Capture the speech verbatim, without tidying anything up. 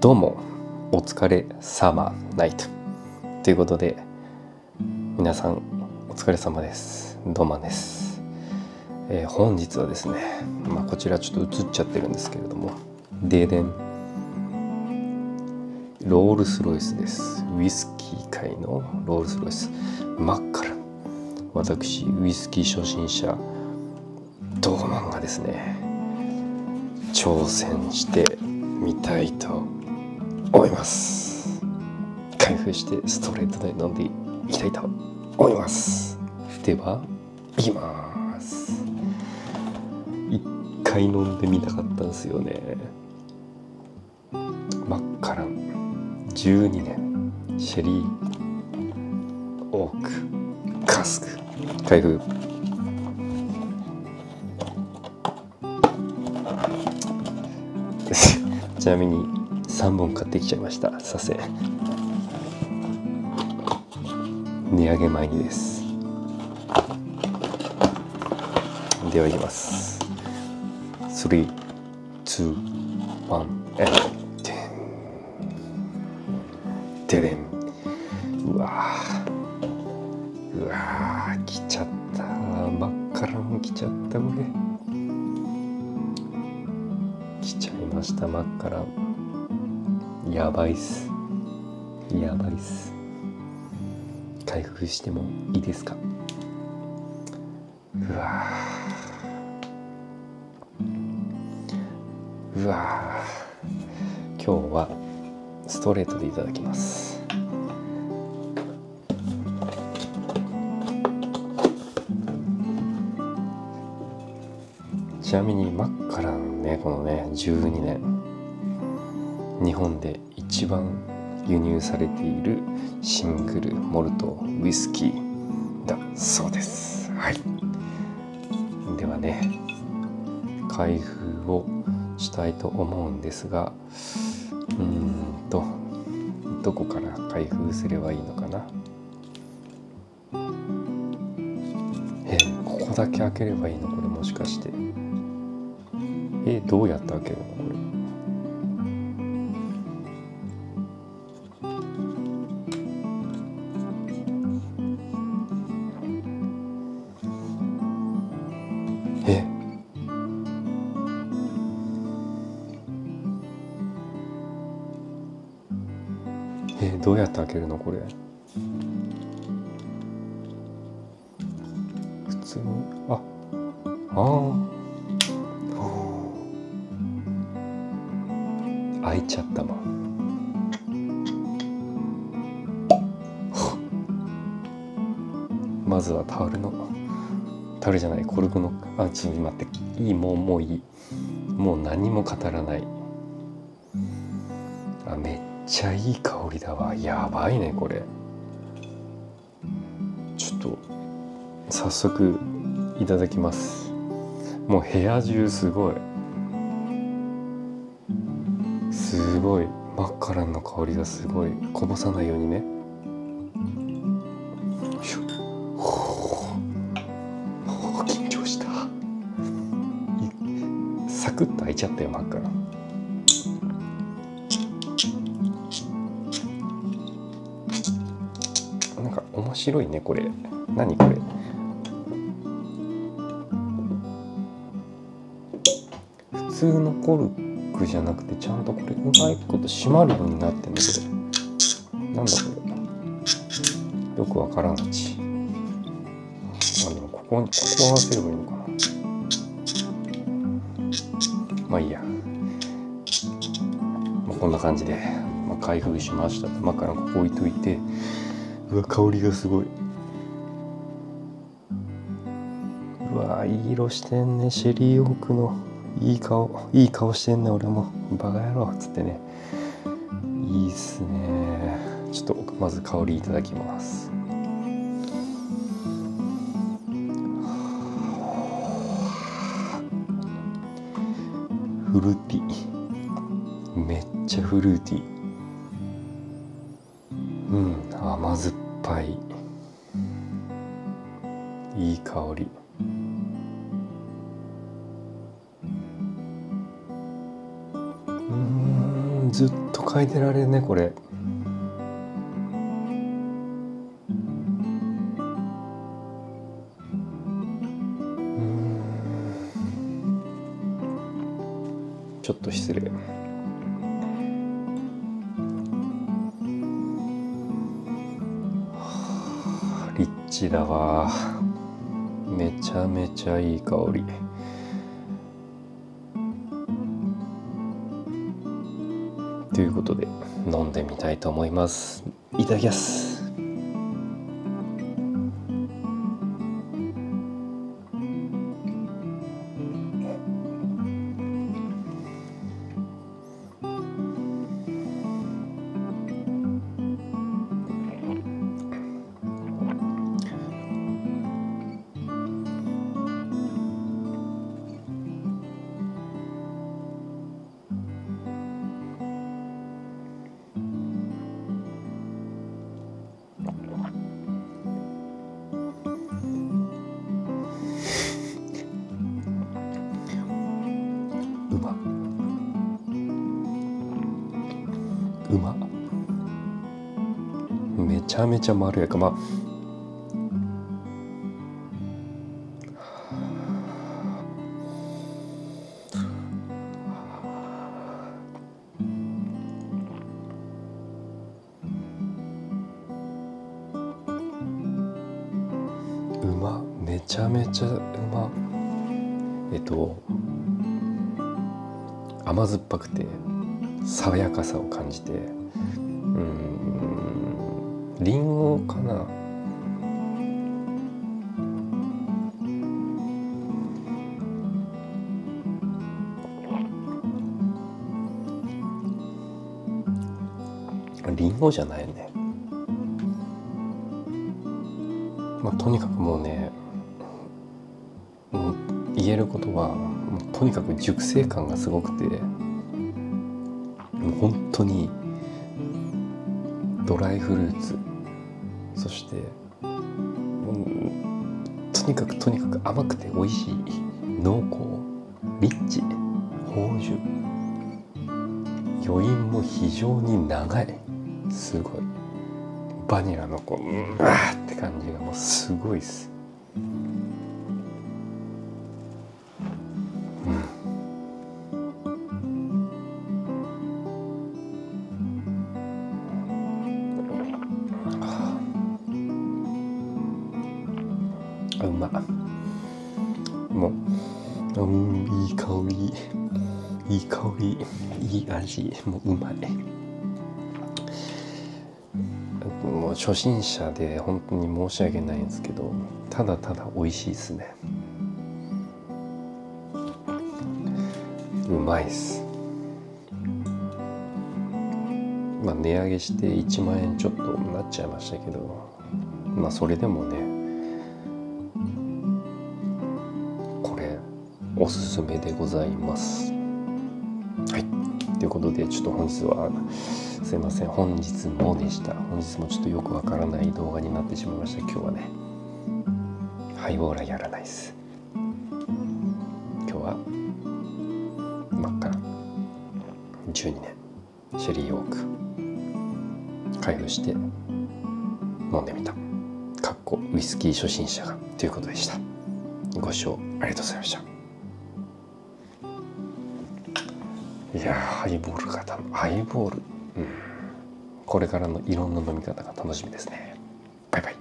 どうもお疲れ様ナイトということで、皆さんお疲れ様です。ドマンです。えー、本日はですね、まあ、こちらちょっと映っちゃってるんですけれども、ででんロールスロイスです。ウイスキー界のロールスロイス、真っ赤な私ウイスキー初心者ドマンがですね、挑戦してみたいと思います。開封してストレートで飲んでいきたいと思います。ではいきます。一回飲んでみたかったんですよね。マッカランじゅうにねんシェリーオークカスク、開封。ちなみにさんぼん買ってきちゃいました。させ値上げ前にです。ではいきます。スリー、ツー、ワン and てんてれん。うわーうわー来ちゃった。真っ赤らも来ちゃった。これ来ちゃいました。真っ赤らやばいっす。やばいっす。開封してもいいですか。うわーうわー今日はストレートでいただきます。ちなみにマッカランね、このねじゅうにねん日本で一番輸入されているシングルモルトウイスキーだそうです。はい、ではね、開封をしたいと思うんですが、うーんとどこから開封すればいいのかな。えー、ここだけ開ければいいのこれ、もしかして。えー、どうやって開けるのこれ。えどうやって開けるのこれ。普通にあっああ開いちゃったもん。まずはタオルのタオルじゃないコルクの、あちょっと待って、いいもうもういいもう何も語らない。あめっめっちゃいい香りだわ。やばいねこれ。ちょっと早速いただきます。もう部屋中すごいすごいマッカランの香りがすごい。こぼさないようにね。ほうほう緊張した。サクッと開いちゃったよマッカラン。面白いねこれ。何これ。普通のコルクじゃなくて、ちゃんとこれうまいこと閉まるようになってんだけど、なんだこれよくわからんち。あのここにここ合わせればいいのかな。まあいいや、まあ、こんな感じで、まあ、開封しました。今からここ置いといて。うわ香りがすごい。うわいい色してんね。シェリーオークのいい顔いい顔してんね。俺もバカ野郎っつってね。いいっすね。ちょっとまず香りいただきます。フルーティー、めっちゃフルーティー。うん、甘酸っぱいいい香り。うん、ずっと描いてられるねこれ。うんちょっと失礼。リッチだわ。めちゃめちゃいい香り。ということで飲んでみたいと思います。いただきます。うまっ。めちゃめちゃまろやか。まうまっ。めちゃめちゃうまっ。えっと甘酸っぱくて爽やかさを感じて、うーんリンゴかな。リンゴじゃないね。まあとにかくもうね、もう言えることはとにかく熟成感がすごくて。本当にドライフルーツ、そしてとにかくとにかく甘くて美味しい、濃厚、リッチ、芳醇、余韻も非常に長い、すごいバニラのこううわーって感じがもうすごいっす。うまっ。もう、うん、いい香り、いい香り、いい味、もううまい。もう初心者で本当に申し訳ないんですけど、ただただ美味しいですね。うまいっす。まあ値上げしていちまんえんちょっとなっちゃいましたけど、まあそれでもね。おすすめでございます。はい、ということでちょっと本日はすいません、本日もでした。本日もちょっとよくわからない動画になってしまいました。今日はね、ハイボーラーやらないです。今日は真っ赤なじゅうにねんシェリーオーク開封して飲んでみた。かっこウイスキー初心者がということでした。ご視聴ありがとうございました。いやーハイボールがたハイボール、うん、これからのいろんな飲み方が楽しみですね。バイバイ。